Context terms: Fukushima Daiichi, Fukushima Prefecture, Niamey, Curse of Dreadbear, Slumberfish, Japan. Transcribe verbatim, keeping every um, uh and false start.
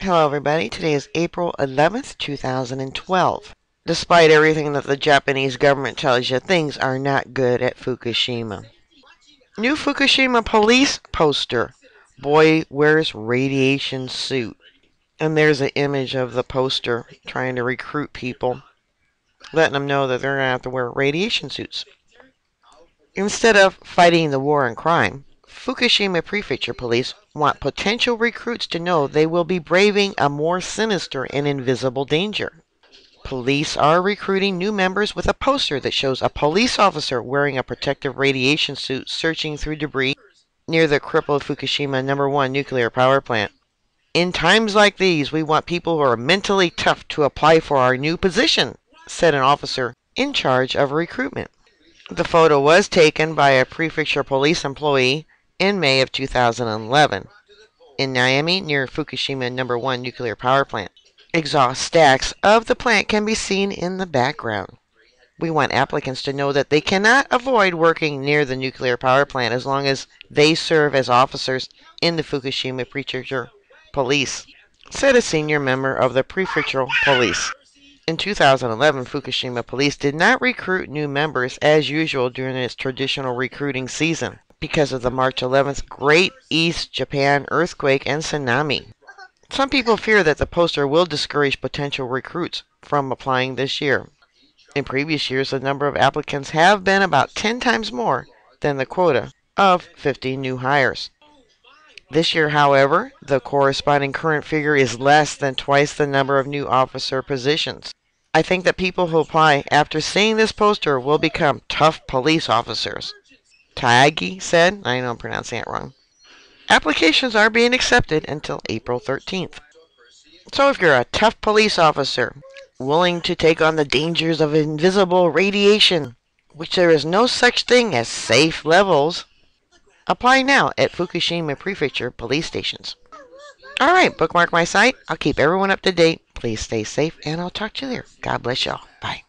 Hello everybody, today is April eleventh, two thousand twelve. Despite everything that the Japanese government tells you, things are not good at Fukushima. New Fukushima police poster, boy wears radiation suit. And there's an image of the poster trying to recruit people, letting them know that they're going to have to wear radiation suits. Instead of fighting the war on crime, Fukushima Prefecture police want potential recruits to know they will be braving a more sinister and invisible danger. Police are recruiting new members with a poster that shows a police officer wearing a protective radiation suit searching through debris near the crippled Fukushima number one nuclear power plant. "In times like these, we want people who are mentally tough to apply for our new position," said an officer in charge of recruitment. The photo was taken by a prefecture police employee in May of two thousand eleven, in Niamey, near Fukushima number one nuclear power plant. Exhaust stacks of the plant can be seen in the background. "We want applicants to know that they cannot avoid working near the nuclear power plant as long as they serve as officers in the Fukushima Prefecture Police," said a senior member of the prefectural police. In two thousand eleven, Fukushima police did not recruit new members as usual during its traditional recruiting season, because of the March eleventh Great East Japan earthquake and tsunami. Some people fear that the poster will discourage potential recruits from applying this year. In previous years, the number of applicants have been about ten times more than the quota of fifty new hires. This year, however, the corresponding current figure is less than twice the number of new officer positions. "I think that people who apply after seeing this poster will become tough police officers," Taagi said. I know I'm pronouncing it wrong. Applications are being accepted until April thirteenth. So if you're a tough police officer, willing to take on the dangers of invisible radiation, which there is no such thing as safe levels, apply now at Fukushima Prefecture police stations. All right, bookmark my site. I'll keep everyone up to date. Please stay safe, and I'll talk to you later. God bless y'all. Bye.